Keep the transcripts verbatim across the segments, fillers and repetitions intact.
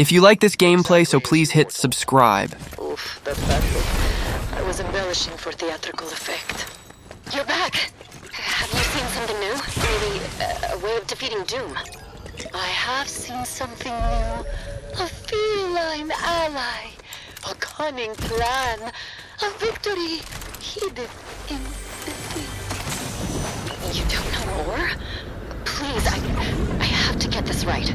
If you like this gameplay, so please hit subscribe. Oof, that battle. I was embellishing for theatrical effect. You're back! Have you seen something new? Maybe uh, a way of defeating Doom? I have seen something new. A feline ally. A cunning plan. A victory hidden in defeat. You don't know more? Please, I, I have to get this right.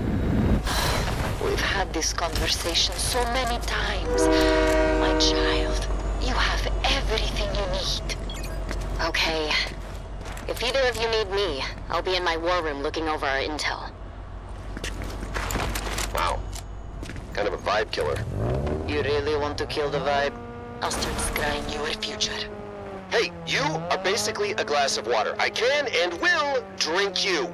We've had this conversation so many times. My child, you have everything you need. Okay. If either of you need me, I'll be in my war room looking over our intel. Wow. Kind of a vibe killer. You really want to kill the vibe? I'll start scrying your future. Hey, you are basically a glass of water. I can and will drink you.